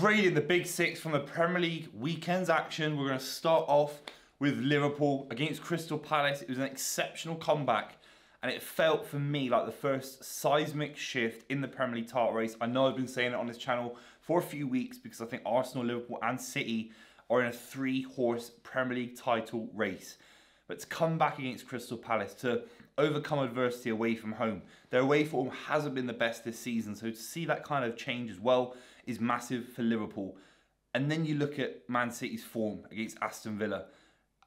Grading the big six from the Premier League weekend's action, we're going to start off with Liverpool against Crystal Palace. It was an exceptional comeback, and it felt for me like the first seismic shift in the Premier League title race. I know I've been saying it on this channel for a few weeks because I think Arsenal, Liverpool and City are in a three-horse Premier League title race. But to come back against Crystal Palace, to overcome adversity away from home. Their away form hasn't been the best this season, so to see that kind of change as well is massive for Liverpool. And then you look at Man City's form against Aston Villa,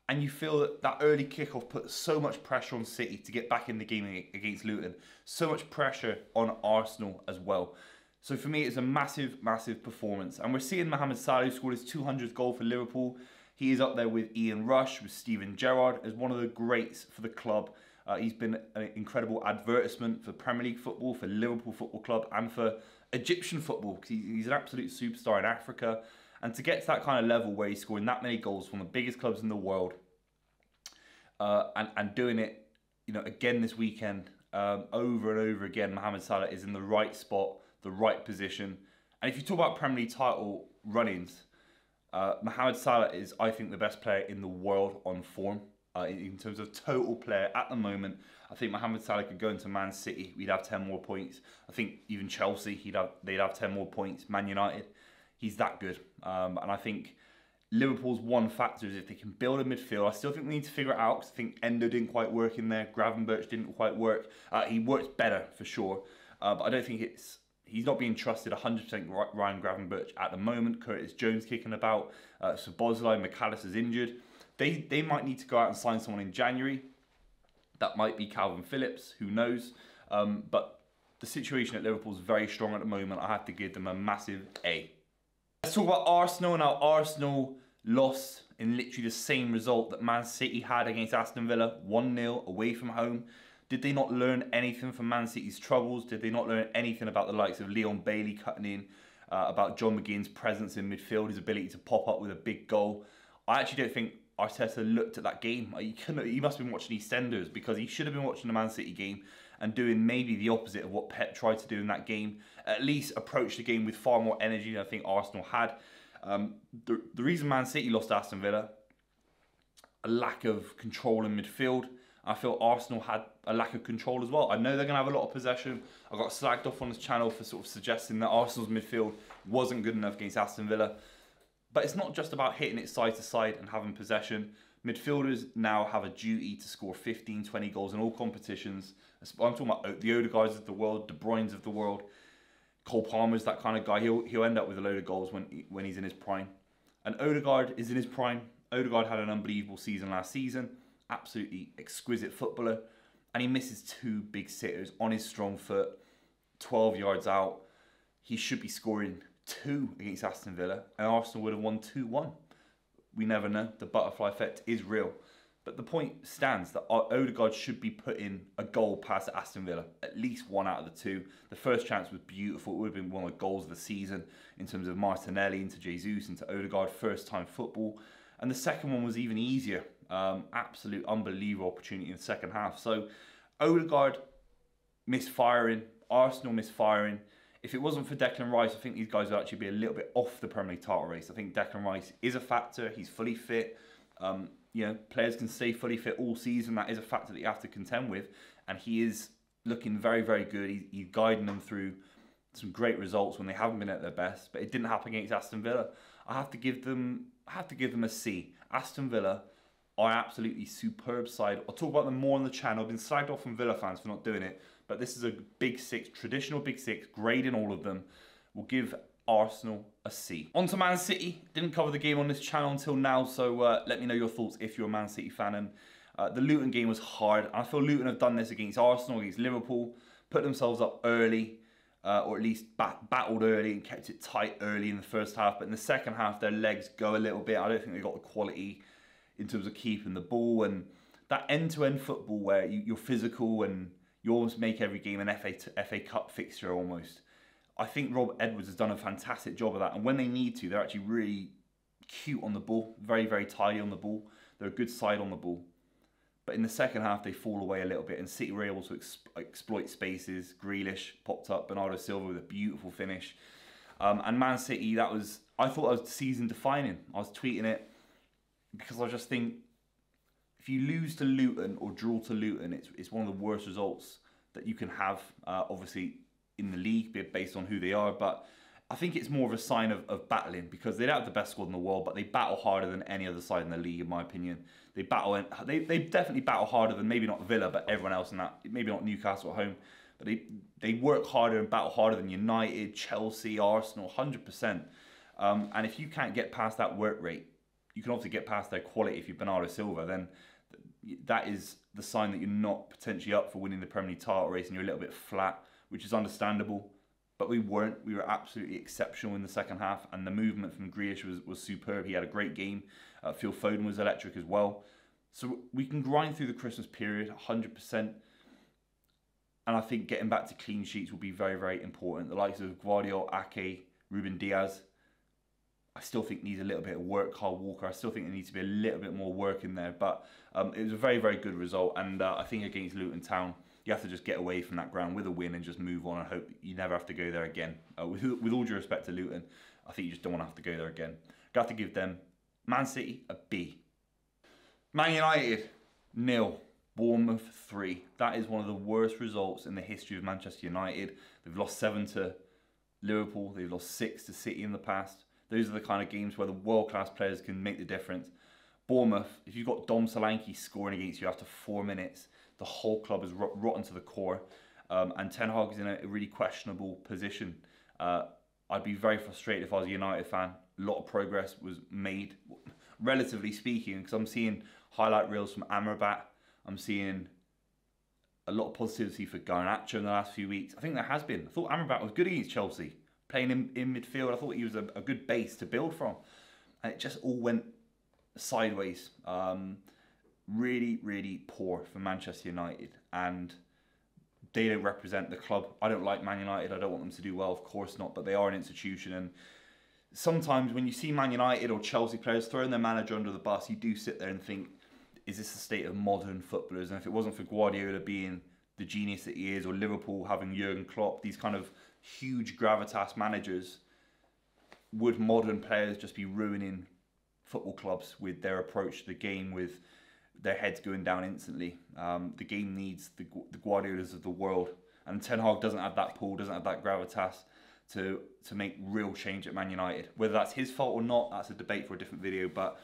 and you feel that that early kickoff put so much pressure on City to get back in the game against Luton. So much pressure on Arsenal as well. So for me, it's a massive, massive performance. And we're seeing Mohamed Salah, who scored his 200th goal for Liverpool. He is up there with Ian Rush, with Stephen Gerrard, as one of the greats for the club. He's been an incredible advertisement for Premier League football, for Liverpool Football Club, and for Egyptian football, because he's an absolute superstar in Africa. And to get to that kind of level where he's scoring that many goals from the biggest clubs in the world, and doing it, you know, again this weekend, over and over again, Mohamed Salah is in the right spot, the right position. And if you talk about Premier League title run-ins, Mohamed Salah is, I think, the best player in the world on form. In terms of total player at the moment, I think Mohamed Salah could go into Man City, we'd have 10 more points. I think even Chelsea, they'd have 10 more points. Man United, he's that good. And I think Liverpool's one factor is if they can build a midfield. I still think we need to figure it out, because I think Endo didn't quite work in there. Gravenberch didn't quite work. He works better, for sure. But I don't think it's... He's not being trusted 100%, Ryan Gravenberch, at the moment. Curtis Jones kicking about. Szoboszlai, McAllister is injured. They might need to go out and sign someone in January. That might be Calvin Phillips, who knows. But the situation at Liverpool is very strong at the moment. I have to give them a massive A. Let's talk about Arsenal. Now, Arsenal lost in literally the same result that Man City had against Aston Villa. 1-0 away from home. Did they not learn anything from Man City's troubles? Did they not learn anything about the likes of Leon Bailey cutting in, about John McGinn's presence in midfield, his ability to pop up with a big goal? I actually don't think Arteta looked at that game. He must have been watching EastEnders, because he should have been watching the Man City game and doing maybe the opposite of what Pep tried to do in that game. At least approach the game with far more energy than I think Arsenal had. The reason Man City lost to Aston Villa, a lack of control in midfield. I feel Arsenal had a lack of control as well. I know they're going to have a lot of possession. I got slagged off on this channel for sort of suggesting that Arsenal's midfield wasn't good enough against Aston Villa. But it's not just about hitting it side to side and having possession. Midfielders now have a duty to score 15, 20 goals in all competitions. I'm talking about the Odegaards of the world, De Bruyne's of the world. Cole Palmer's that kind of guy. He'll end up with a load of goals when he's in his prime. And Odegaard is in his prime. Odegaard had an unbelievable season last season. Absolutely exquisite footballer, and he misses two big sitters on his strong foot, 12 yards out. He should be scoring two against Aston Villa, and Arsenal would have won 2-1. We never know. The butterfly effect is real. But the point stands that Odegaard should be putting a goal past Aston Villa, at least one out of the two. The first chance was beautiful. It would have been one of the goals of the season in terms of Martinelli into Jesus, into Odegaard, first-time football. And the second one was even easier. Absolute unbelievable opportunity in the second half. So Odegaard misfiring, Arsenal misfiring. If it wasn't for Declan Rice, I think these guys would actually be a little bit off the Premier League title race. I think Declan Rice is a factor. He's fully fit. You know, players can stay fully fit all season. That is a factor that you have to contend with. And he is looking very, very good. He's guiding them through some great results when they haven't been at their best. But it didn't happen against Aston Villa. I have to give them a C. Aston Villa are absolutely superb side. I'll talk about them more on the channel. I've been slagged off from Villa fans for not doing it, but this is a big six, traditional big six, grading all of them. We'll give Arsenal a C. On to Man City. Didn't cover the game on this channel until now, so let me know your thoughts if you're a Man City fan. And the Luton game was hard. I feel Luton have done this against Arsenal, against Liverpool, put themselves up early, or at least battled early and kept it tight early in the first half. But in the second half, their legs go a little bit. I don't think they got the quality in terms of keeping the ball. And that end-to-end football where you're physical and you almost make every game an FA Cup fixture almost. I think Rob Edwards has done a fantastic job of that. And when they need to, they're actually really cute on the ball. Very, very tidy on the ball. They're a good side on the ball. But in the second half, they fall away a little bit, and City were able to exploit spaces. Grealish popped up, Bernardo Silva with a beautiful finish. And Man City, that was, I thought that was season defining. I was tweeting it because I just think if you lose to Luton or draw to Luton, it's one of the worst results that you can have, obviously in the league based on who they are. But I think it's more of a sign of battling, because they don't have the best squad in the world, but they battle harder than any other side in the league, in my opinion. They battle, they definitely battle harder than maybe not Villa, but everyone else in that, maybe not Newcastle at home. But they work harder and battle harder than United, Chelsea, Arsenal, 100%. And if you can't get past that work rate, you can obviously get past their quality if you're Bernardo Silva, then that is the sign that you're not potentially up for winning the Premier League title race and you're a little bit flat, which is understandable. But we weren't. We were absolutely exceptional in the second half, and the movement from Grealish was superb. He had a great game. Phil Foden was electric as well. So we can grind through the Christmas period 100%. And I think getting back to clean sheets will be very, very important. The likes of Guardiola, Ake, Ruben Diaz, I still think needs a little bit of work. Kyle Walker, I still think there needs to be a little bit more work in there. But it was a very, very good result. And I think against Luton Town, you have to just get away from that ground with a win and just move on and hope you never have to go there again. With all due respect to Luton, I think you just don't want to have to go there again. Got to give them, Man City, a B. Man United, 0. Bournemouth, 3. That is one of the worst results in the history of Manchester United. They've lost 7 to Liverpool. They've lost 6 to City in the past. Those are the kind of games where the world-class players can make the difference. Bournemouth, if you've got Dom Solanke scoring against you after 4 minutes, the whole club is rotten to the core. And Ten Hag is in a really questionable position. I'd be very frustrated if I was a United fan. A lot of progress was made, relatively speaking, because I'm seeing highlight reels from Amrabat. I'm seeing a lot of positivity for Garnacho in the last few weeks. I think there has been. I thought Amrabat was good against Chelsea, playing in midfield. I thought he was a good base to build from. And it just all went sideways. Really, really poor for Manchester United, and they don't represent the club. I don't like Man United. I don't want them to do well, of course not, but they are an institution, and sometimes when you see Man United or Chelsea players throwing their manager under the bus, you do sit there and think, is this the state of modern footballers? And if it wasn't for Guardiola being the genius that he is, or Liverpool having Jurgen Klopp, these kind of huge gravitas managers, would modern players just be ruining football clubs with their approach to the game, with their heads going down instantly? The game needs the Guardiolas of the world, and Ten Hag doesn't have that pull, doesn't have that gravitas to make real change at Man United. Whether that's his fault or not, that's a debate for a different video, but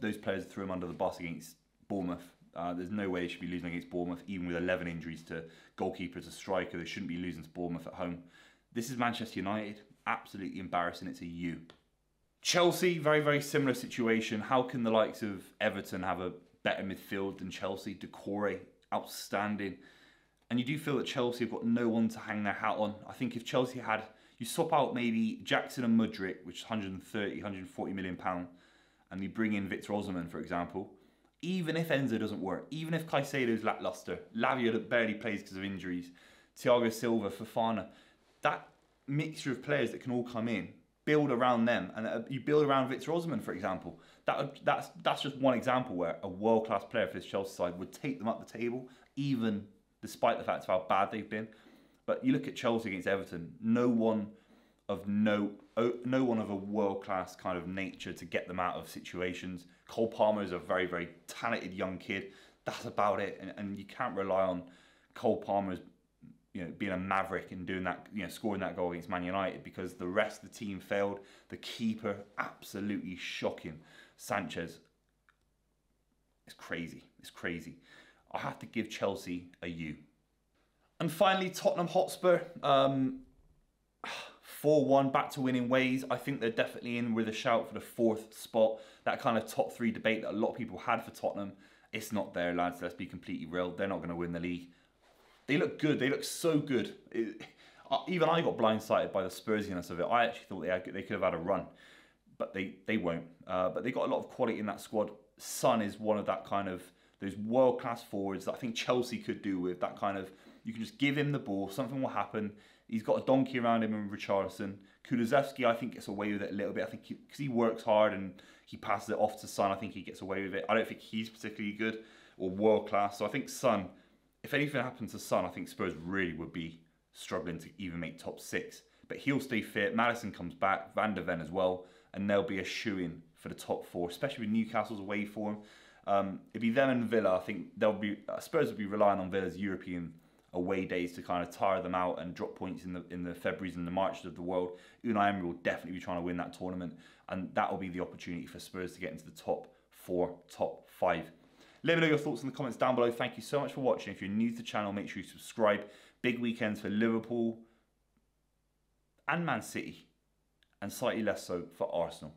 those players threw him under the bus against Bournemouth. There's no way they should be losing against Bournemouth, even with 11 injuries to goalkeeper, to striker. They shouldn't be losing to Bournemouth at home. This is Manchester United, absolutely embarrassing. It's a U. Chelsea, very, very similar situation. How can the likes of Everton have a better midfield than Chelsea? Decore, outstanding. And you do feel that Chelsea have got no one to hang their hat on. I think if Chelsea had, you swap out maybe Jackson and Mudryk, which is 130, 140 million pound, and you bring in Victor Osimhen, for example. Even if Enzo doesn't work, even if Caicedo's lackluster, Lavia that barely plays because of injuries, Thiago Silva, Fofana, that mixture of players that can all come in, build around them, and you build around Victor Osimhen, for example. That's just one example where a world-class player for this Chelsea side would take them up the table, even despite the fact of how bad they've been. But you look at Chelsea against Everton, no one of a world-class kind of nature to get them out of situations. Cole Palmer is a very, very talented young kid. That's about it, and you can't rely on Cole Palmer's, you know, being a maverick and doing that, you know, scoring that goal against Man United, because the rest of the team failed. The keeper, absolutely shocking. Sanchez, it's crazy. It's crazy. I have to give Chelsea a U. And finally, Tottenham Hotspur, 4-1, back to winning ways. I think they're definitely in with a shout for the 4th spot. That kind of top 3 debate that a lot of people had for Tottenham, it's not there, lads. Let's be completely real. They're not going to win the league. They look good. They look so good. Even I got blindsided by the Spursiness of it. I actually thought they could have had a run, but they won't. But they got a lot of quality in that squad. Son is one of that kind of those world-class forwards that I think Chelsea could do with. That kind of, you can just give him the ball, something will happen. He's got a donkey around him in Richarlison. Kulusevski, I think, gets away with it a little bit. I think because he works hard and he passes it off to Son, I think he gets away with it. I don't think he's particularly good or world-class. So I think Son, if anything happened to Son, I think Spurs really would be struggling to even make top 6. but he'll stay fit. Maddison comes back, Van der Ven as well, and they'll be a shoo-in for the top four, especially with Newcastle's away form. It'd be them and Villa. I think they'll be Spurs will be relying on Villa's European away days to kind of tire them out and drop points in the Februarys and the Marches of the world. Unai Emery will definitely be trying to win that tournament, and that will be the opportunity for Spurs to get into the top four, top five. Let me know your thoughts in the comments down below. Thank you so much for watching. If you're new to the channel, make sure you subscribe. Big weekends for Liverpool and Man City, and slightly less so for Arsenal.